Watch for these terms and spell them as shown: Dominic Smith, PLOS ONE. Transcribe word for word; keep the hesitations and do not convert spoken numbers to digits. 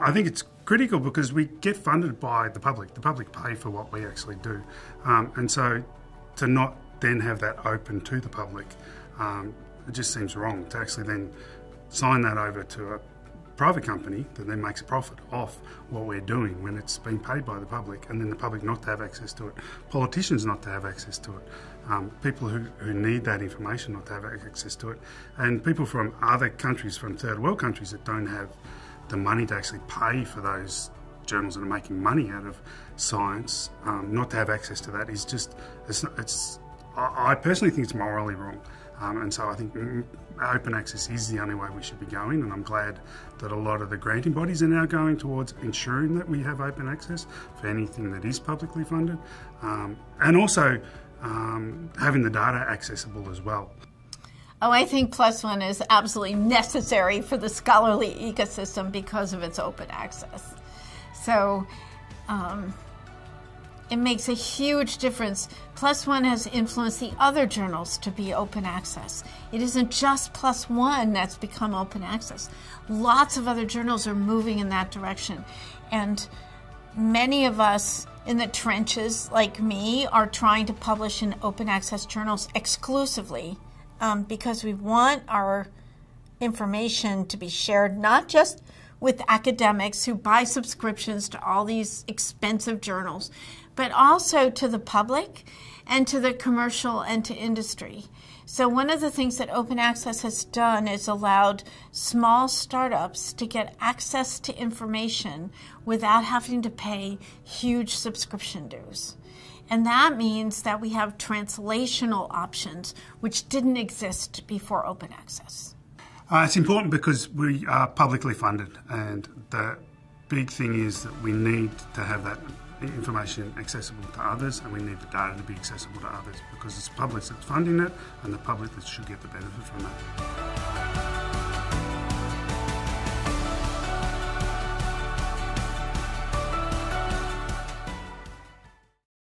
I think it's critical because we get funded by the public. The public pay for what we actually do. Um, and so to not then have that open to the public, um, it just seems wrong to actually then sign that over to a private company that then makes a profit off what we're doing when it's being paid by the public, and then the public not to have access to it, politicians not to have access to it, um, people who, who need that information not to have access to it, and people from other countries, from third world countries that don't have the money to actually pay for those journals that are making money out of science, um, not to have access to that is just, it's, it's I personally think it's morally wrong. Um, and so I think open access is the only way we should be going, and I'm glad that a lot of the granting bodies are now going towards ensuring that we have open access for anything that is publicly funded, um, and also um, having the data accessible as well. Oh, I think PLOS ONE is absolutely necessary for the scholarly ecosystem because of its open access. So um, it makes a huge difference. PLOS ONE has influenced the other journals to be open access. It isn't just PLOS ONE that's become open access. Lots of other journals are moving in that direction. And many of us in the trenches, like me, are trying to publish in open access journals exclusively um, because we want our information to be shared, not just with academics who buy subscriptions to all these expensive journals, but also to the public and to the commercial and to industry. So one of the things that open access has done is allowed small startups to get access to information without having to pay huge subscription dues. And that means that we have translational options which didn't exist before open access. Uh, it's important because we are publicly funded, and the big thing is that we need to have that information accessible to others, and we need the data to be accessible to others because it's the public that's funding it and the public that should get the benefit from that.